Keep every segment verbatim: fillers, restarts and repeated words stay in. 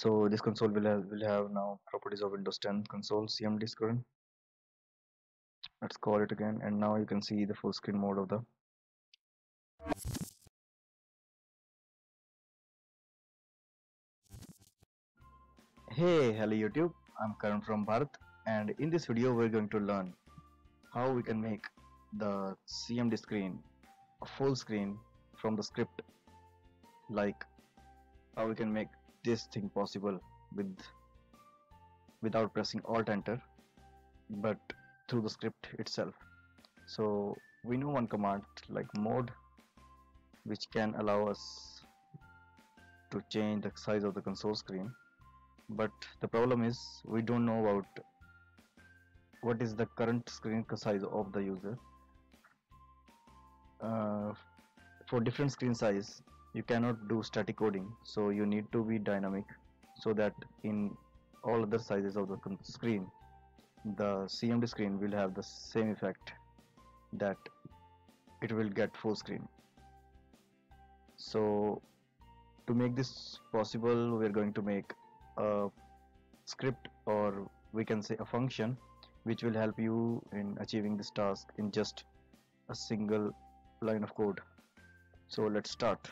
So this console will have, will have now properties of Windows ten console C M D current. Let's call it again, and now you can see the full screen mode of the. Hey, hello YouTube, I'm Karan from Bharat, and in this video we're going to learn how we can make the C M D screen a full screen from the script, like how we can make this thing possible with without pressing Alt Enter, but through the script itself. So we know one command like mode, which can allow us to change the size of the console screen, but the problem is we don't know about what is the current screen size of the user. Uh, for different screen size you cannot do static coding, so you need to be dynamic so that in all other sizes of the screen the C M D screen will have the same effect, that it will get full screen. So to make this possible we're going to make a script, or we can say a function, which will help you in achieving this task in just a single line of code. So let's start.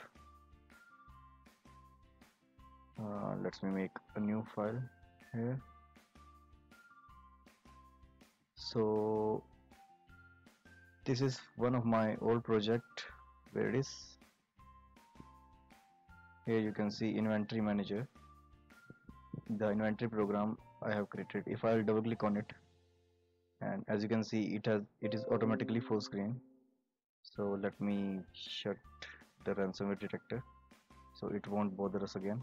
Uh, let me make a new file here. So this is one of my old project. Where it is, here you can see inventory manager, the inventory program I have created. If I will double click on it, and as you can see it has it is automatically full screen. So let me shut the ransomware detector so it won't bother us again.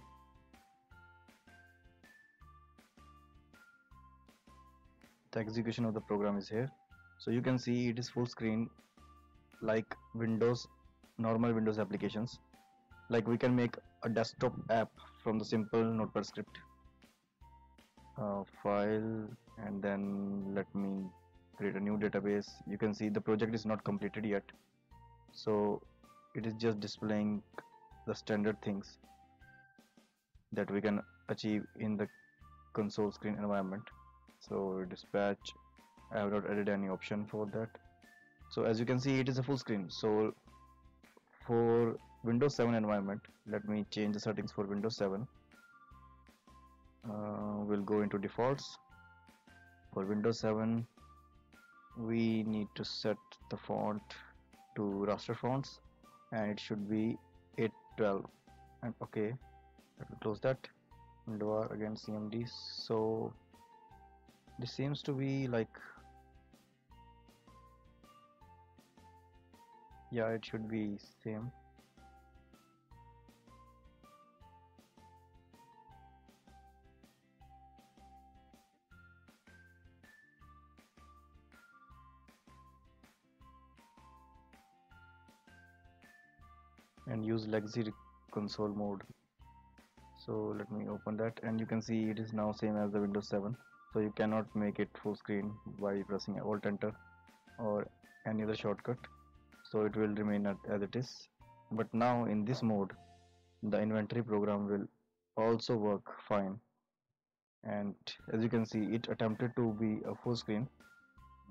The execution of the program is here, so you can see it is full screen like Windows, normal Windows applications. Like we can make a desktop app from the simple notepad script. Uh, file, and then let me create a new database. You can see the project is not completed yet, so it is just displaying the standard things that we can achieve in the console screen environment. So dispatch, I have not added any option for that. So as you can see it is a full screen. So for Windows seven environment, let me change the settings for Windows seven. Uh, we'll go into defaults. For Windows seven we need to set the font to raster fonts, and it should be eight twelve, and okay, let me close that. Window R again, C M D. So this seems to be like, yeah, it should be same. And use legacy console mode. So let me open that, and you can see it is now same as the Windows seven. So you cannot make it full screen by pressing Alt Enter or any other shortcut, so it will remain as it is. But now in this mode the inventory program will also work fine, and as you can see it attempted to be a full screen,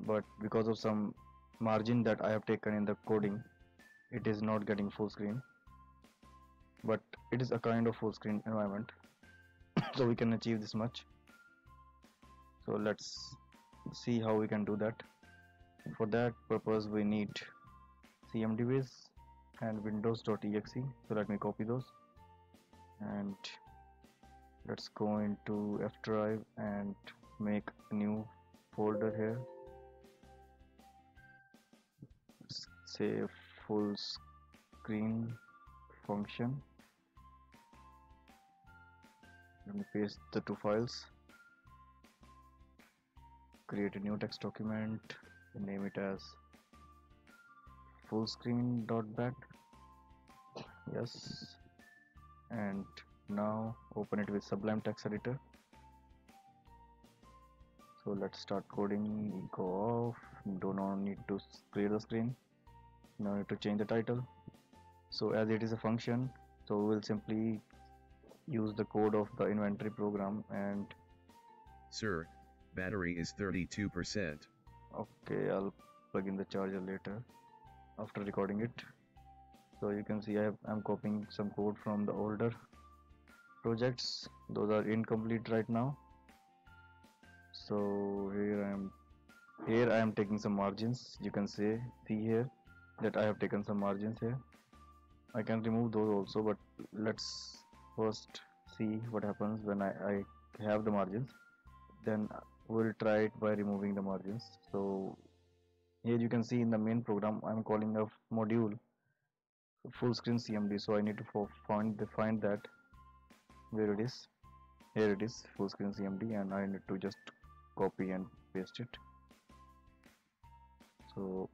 but because of some margin that I have taken in the coding it is not getting full screen, but it is a kind of full screen environment. So we can achieve this much. So let's see how we can do that. For that purpose we need C M D Vs and windows dot E X E. So let me copy those, and let's go into F drive and make a new folder here. Let's save full screen function. Let me paste the two files. Create a new text document, name it as full screen dot bat. Yes, and now open it with Sublime text editor. So let's start coding. Go off, do not need to clear the screen. Now I need to change the title. So as it is a function, so we will simply use the code of the inventory program and... Sir, battery is thirty-two percent. Okay, I'll plug in the charger later after recording it. So you can see I have, I'm copying some code from the older projects. Those are incomplete right now. So here I am here I am taking some margins. You can say see here that I have taken some margins here. I can remove those also, but let's first see what happens when I, I have the margins. Then we'll try it by removing the margins. So here you can see in the main program I'm calling a module full screen C M D. So I need to find find that where it is. Here it is, full screen C M D, and I need to just copy and paste it. So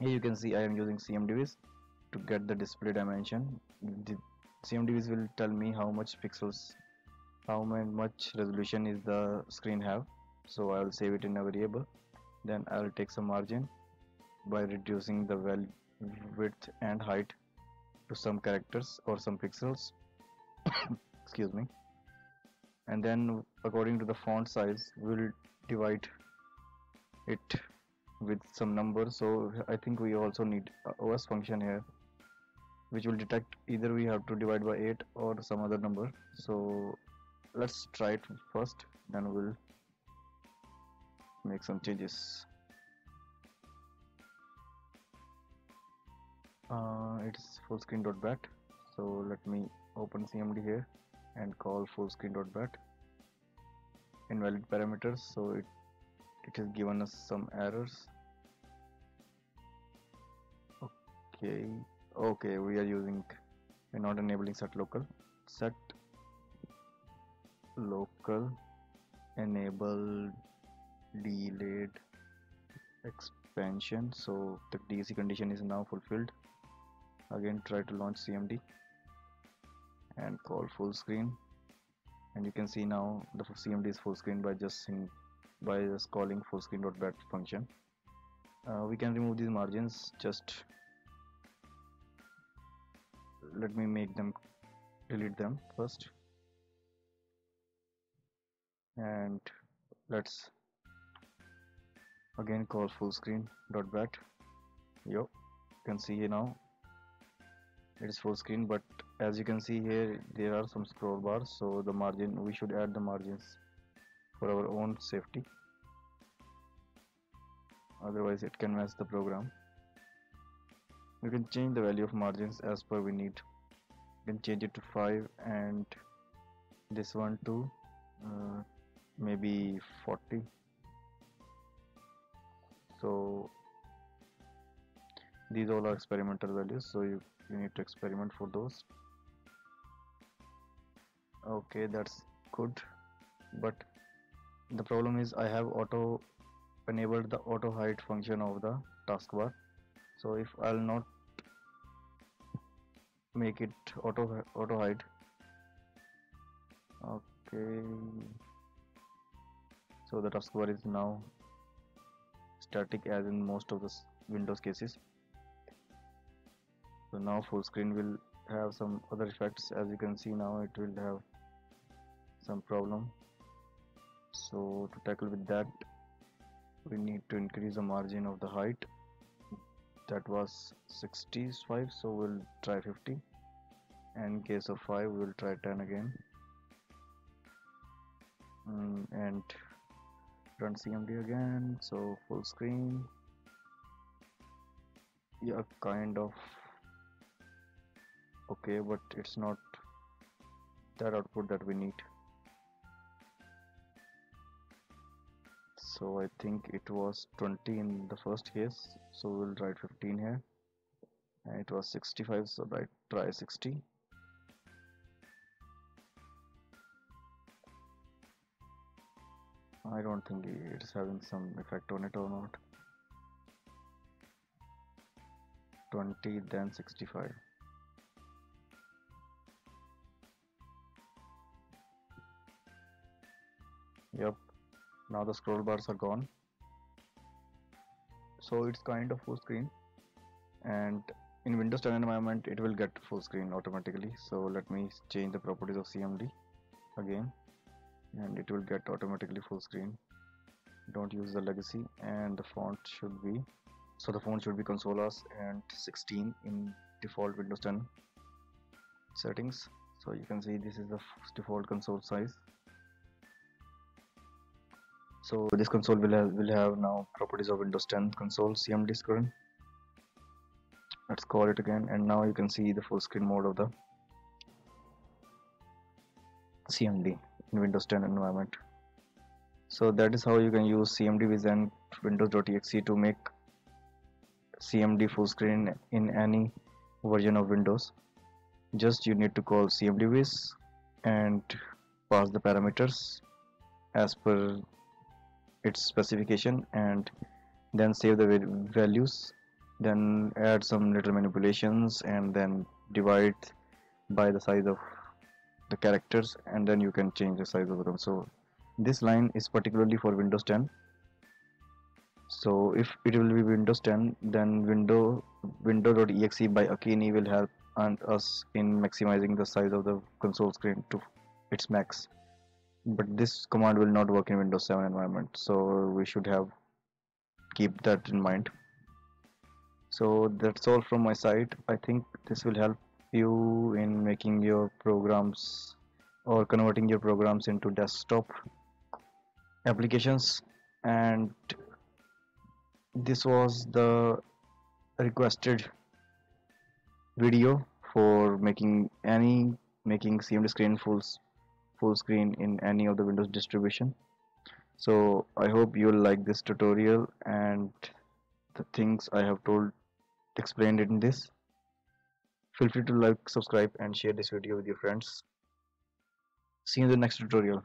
here you can see I am using C M D Vs to get the display dimension. The C M D Vs will tell me how much pixels, how much resolution is the screen have. So I will save it in a variable. Then I will take some margin by reducing the value, width and height to some characters or some pixels. Excuse me. And then according to the font size we'll divide it with some number. So I think we also need a O S function here which will detect either we have to divide by eight or some other number. So let's try it first, then we'll make some changes. Uh, it's fullscreen.bat, so let me open C M D here and call fullscreen.bat. Invalid parameters, so it it has given us some errors. Okay, okay, we are using we're not enabling set local. Set local enable delayed expansion. So the D E C condition is now fulfilled. Again try to launch C M D and call full screen, and you can see now the C M D is full screen by just in, by just calling fullscreen.bat function. Uh, we can remove these margins. Just let me make them delete them first, and let's again call fullscreen.bat. Yo, you can see here now it is full screen, but as you can see here there are some scroll bars, so the margin we should add the margins for our own safety, otherwise it can mess the program. We can change the value of margins as per we need. We can change it to five and this one to uh, maybe forty. So these all are experimental values, so you you need to experiment for those. Okay, that's good, but the problem is I have auto enabled the auto height function of the taskbar. So if I'll not make it auto auto height, okay, so the taskbar is now static as in most of the Windows cases. So now full screen will have some other effects. As you can see now it will have some problem. So to tackle with that we need to increase the margin of the height. That was sixty-five, so we'll try fifty, and in case of five we'll try ten again, mm, and run C M D again. So full screen, yeah, kind of okay, but it's not that output that we need. So I think it was twenty in the first case, so we'll write fifteen here, and it was sixty-five, so right, try sixty. I don't think it's having some effect on it or not. twenty, then sixty-five. Yep, now the scroll bars are gone, so it's kind of full screen, and In Windows ten environment, it will get full screen automatically. So let me change the properties of C M D again, and it will get automatically full screen. Don't use the legacy, and the font should be, so the font should be Consolas and sixteen in default Windows ten settings. So you can see this is the default console size. So this console will have, will have now properties of Windows ten console C M D screen. Let's call it again, and now you can see the full screen mode of the C M D in Windows ten environment. So that is how you can use C M D Vs and windows dot E X E to make C M D full screen in any version of Windows. Just you need to call C M D Vs and pass the parameters as per its specification, and then save the values, then add some little manipulations, and then divide by the size of the characters, and then you can change the size of the console. This line is particularly for Windows ten. So if it will be Windows ten, then window window dot E X E by Akini will help and us in maximizing the size of the console screen to its max. But this command will not work in Windows seven environment, so we should have keep that in mind. So that's all from my side. I think this will help you in making your programs or converting your programs into desktop applications, and this was the requested video for making any making C M D screen full full screen in any of the Windows distribution. So I hope you'll like this tutorial and the things I have told explained in this. Feel free to like, subscribe, and share this video with your friends. See you in the next tutorial.